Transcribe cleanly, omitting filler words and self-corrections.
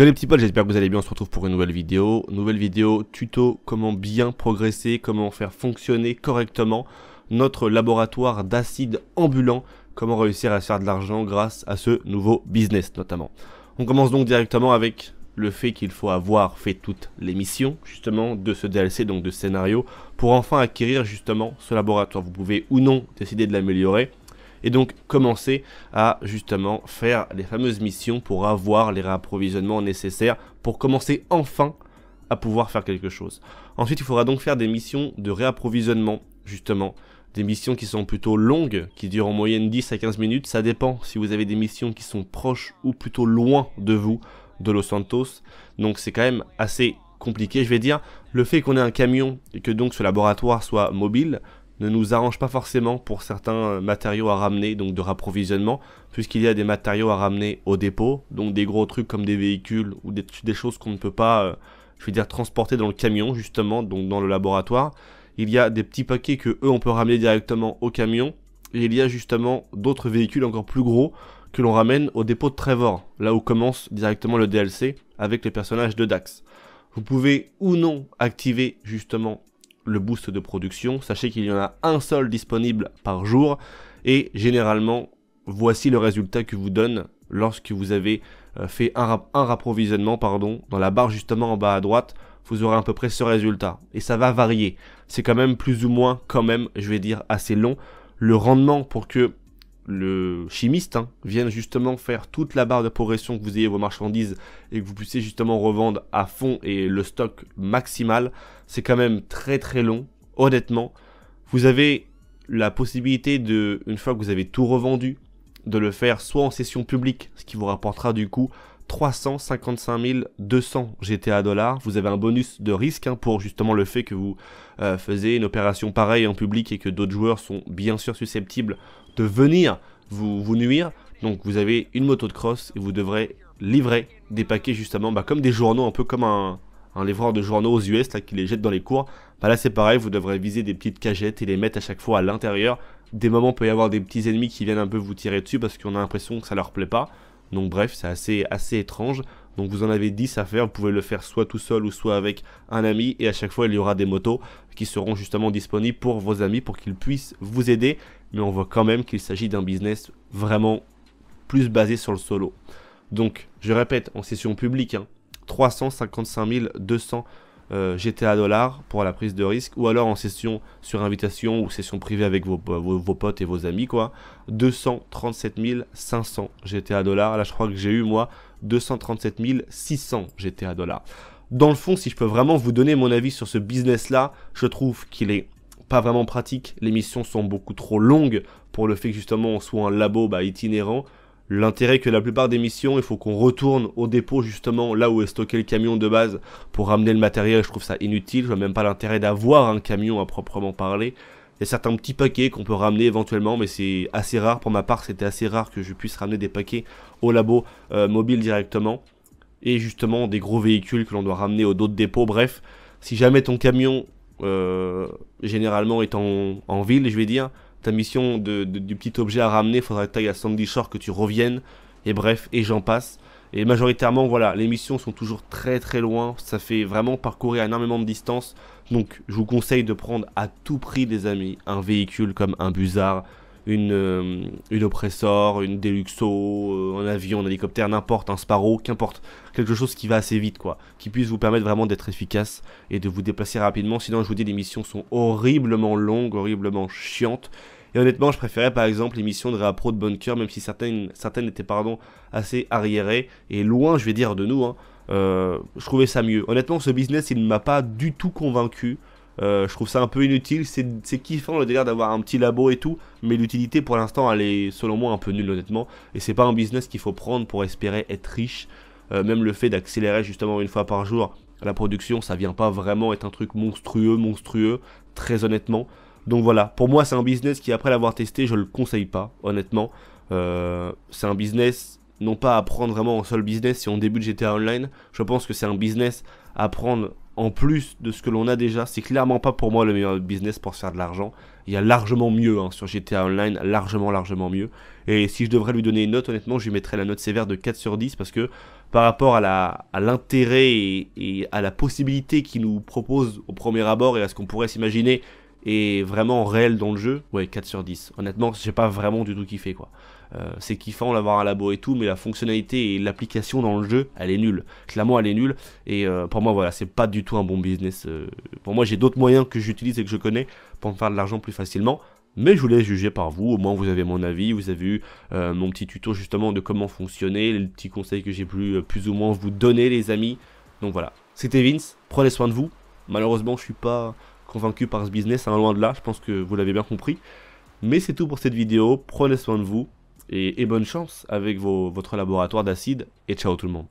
Yo les petits potes, j'espère que vous allez bien, on se retrouve pour une nouvelle vidéo tuto comment bien progresser, comment faire fonctionner correctement notre laboratoire d'acide ambulant, comment réussir à faire de l'argent grâce à ce nouveau business notamment. On commence donc directement avec le fait qu'il faut avoir fait toutes les missions justement de ce DLC, donc de scénario, pour enfin acquérir justement ce laboratoire. Vous pouvez ou non décider de l'améliorer et donc commencer à justement faire les fameuses missions pour avoir les réapprovisionnements nécessaires pour commencer enfin à pouvoir faire quelque chose. Ensuite, il faudra donc faire des missions de réapprovisionnement justement, des missions qui sont plutôt longues, qui durent en moyenne 10 à 15 minutes, ça dépend si vous avez des missions qui sont proches ou plutôt loin de vous, de Los Santos, donc c'est quand même assez compliqué, je vais dire. Le fait qu'on ait un camion et que donc ce laboratoire soit mobile ne nous arrange pas forcément pour certains matériaux à ramener, donc de rapprovisionnement, puisqu'il y a des matériaux à ramener au dépôt, donc des gros trucs comme des véhicules ou des choses qu'on ne peut pas, je veux dire, transporter dans le camion justement, donc dans le laboratoire. Il y a des petits paquets que eux on peut ramener directement au camion, et il y a justement d'autres véhicules encore plus gros que l'on ramène au dépôt de Trevor, là où commence directement le DLC avec les personnages de Dax. Vous pouvez ou non activer justement le boost de production, sachez qu'il y en a un seul disponible par jour et généralement voici le résultat que vous donne lorsque vous avez fait un rapprovisionnement, pardon, dans la barre justement en bas à droite. Vous aurez à peu près ce résultat et ça va varier, c'est quand même plus ou moins quand même, je vais dire, assez long le rendement pour que le chimiste vienne justement faire toute la barre de progression, que vous ayez vos marchandises et que vous puissiez justement revendre à fond et le stock maximal. C'est quand même très très long, honnêtement. Vous avez la possibilité de, une fois que vous avez tout revendu, de le faire soit en session publique, ce qui vous rapportera du coup 355 200 GTA $. Vous avez un bonus de risque pour justement le fait que vous faisiez une opération pareille en public et que d'autres joueurs sont bien sûr susceptibles de venir vous nuire. Donc vous avez une moto de cross et vous devrez livrer des paquets justement comme des journaux, un peu comme un livreur de journaux aux US qui les jette dans les cours. Là c'est pareil, vous devrez viser des petites cagettes et les mettre à chaque fois à l'intérieur. Des moments il peut y avoir des petits ennemis qui viennent un peu vous tirer dessus parce qu'on a l'impression que ça leur plaît pas. Donc bref, c'est assez étrange. Donc vous en avez 10 à faire, vous pouvez le faire soit tout seul ou soit avec un ami. Et à chaque fois il y aura des motos qui seront justement disponibles pour vos amis pour qu'ils puissent vous aider. Mais on voit quand même qu'il s'agit d'un business vraiment plus basé sur le solo. Donc je répète, en session publique, 355 200 GTA $ pour la prise de risque, ou alors en session sur invitation ou session privée avec vos potes et vos amis, 237 500 GTA $. Là je crois que j'ai eu moi 237 600 GTA $. Dans le fond, si je peux vraiment vous donner mon avis sur ce business là, je trouve qu'il est pas vraiment pratique. Les missions sont beaucoup trop longues pour le fait que justement on soit un labo itinérant. L'intérêt que la plupart des missions, il faut qu'on retourne au dépôt justement là où est stocké le camion de base pour ramener le matériel, je trouve ça inutile. Je vois même pas l'intérêt d'avoir un camion à proprement parler. Il y a certains petits paquets qu'on peut ramener éventuellement, mais c'est assez rare. Pour ma part, c'était assez rare que je puisse ramener des paquets au labo mobile directement. Et justement des gros véhicules que l'on doit ramener aux d'autres dépôts. Bref, si jamais ton camion généralement est en ville, je vais dire, ta mission du petit objet à ramener, il faudra que tu ailles à Sandy Shore, que tu reviennes, et bref, et j'en passe. Et majoritairement, voilà, les missions sont toujours très très loin, ça fait vraiment parcourir énormément de distance. Donc je vous conseille de prendre à tout prix, les amis, un véhicule comme un Buzzard, une Oppressor, une Deluxo, un avion, un hélicoptère, n'importe, un Sparrow, qu'importe, quelque chose qui va assez vite, qui puisse vous permettre vraiment d'être efficace et de vous déplacer rapidement. Sinon je vous dis, les missions sont horriblement longues, horriblement chiantes, et honnêtement je préférais par exemple les missions de réappro de bunker, même si certaines étaient assez arriérées et loin, je vais dire, de nous, je trouvais ça mieux. Honnêtement, ce business il ne m'a pas du tout convaincu. Je trouve ça un peu inutile. C'est kiffant le délire d'avoir un petit labo et tout, mais l'utilité pour l'instant elle est selon moi un peu nulle honnêtement, et c'est pas un business qu'il faut prendre pour espérer être riche. Même le fait d'accélérer justement une fois par jour la production, ça vient pas vraiment être un truc monstrueux très honnêtement. Donc voilà, pour moi c'est un business qui, après l'avoir testé, je le conseille pas honnêtement. C'est un business non pas à prendre vraiment en seul business si on débute GTA Online. Je pense que c'est un business à prendre en plus de ce que l'on a déjà, c'est clairement pas pour moi le meilleur business pour se faire de l'argent. Il y a largement mieux hein, sur GTA Online, largement mieux. Et si je devrais lui donner une note, honnêtement, je lui mettrais la note sévère de 4/10 parce que par rapport à l'intérêt et à la possibilité qu'il nous propose au premier abord et à ce qu'on pourrait s'imaginer est vraiment réel dans le jeu, ouais, 4/10. Honnêtement, j'ai pas vraiment du tout kiffé quoi. C'est kiffant d'avoir un labo et tout, mais la fonctionnalité et l'application dans le jeu, elle est nulle. Clairement, elle est nulle. Et pour moi, voilà, c'est pas du tout un bon business. Pour moi, j'ai d'autres moyens que j'utilise et que je connais pour me faire de l'argent plus facilement. Mais je voulais juger par vous, au moins vous avez mon avis, vous avez eu mon petit tuto justement de comment fonctionner, les petits conseils que j'ai pu plus ou moins vous donner les amis. Donc voilà, c'était Vince, prenez soin de vous. Malheureusement, je suis pas convaincu par ce business, hein, loin de là, je pense que vous l'avez bien compris. Mais c'est tout pour cette vidéo, prenez soin de vous. Et bonne chance avec votre laboratoire d'acide et ciao tout le monde.